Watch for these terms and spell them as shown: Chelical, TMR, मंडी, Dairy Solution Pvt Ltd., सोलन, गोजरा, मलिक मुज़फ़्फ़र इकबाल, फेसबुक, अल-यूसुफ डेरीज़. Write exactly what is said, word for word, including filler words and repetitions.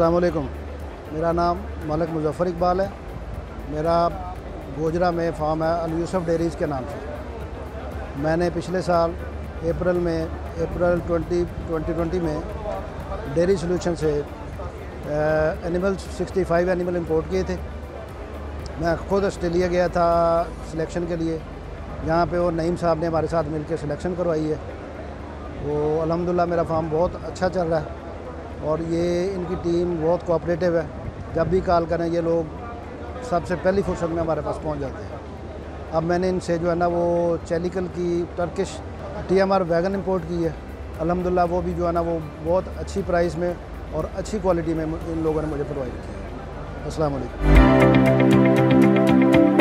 अस्सलाम वालेकुम। मेरा नाम मलिक मुज़फ़्फ़र इकबाल है। मेरा गोजरा में फार्म है अल-यूसुफ डेरीज़ के नाम से। मैंने पिछले साल अप्रैल में अप्रैल ट्वेंटी ट्वेंटी में डेयरी सॉल्यूशन से एनिमल पैंसठ एनिमल इंपोर्ट किए थे। मैं ख़ुद ऑस्ट्रेलिया गया था सिलेक्शन के लिए, यहाँ पे वो नईम साहब ने हमारे साथ मिलकर सिलेक्शन करवाई है। वो अल्हम्दुलिल्लाह मेरा फार्म बहुत अच्छा चल रहा है और ये इनकी टीम बहुत कोऑपरेटिव है। जब भी कॉल करें ये लोग सबसे पहली फुर्सत में हमारे पास पहुँच जाते हैं। अब मैंने इनसे जो है ना वो चेलिकल की टर्किश टीएमआर वैगन इंपोर्ट की है। अल्हम्दुलिल्लाह वो भी जो है ना वो बहुत अच्छी प्राइस में और अच्छी क्वालिटी में इन लोगों ने मुझे प्रोवाइड किया। अस्सलाम वालेकुम।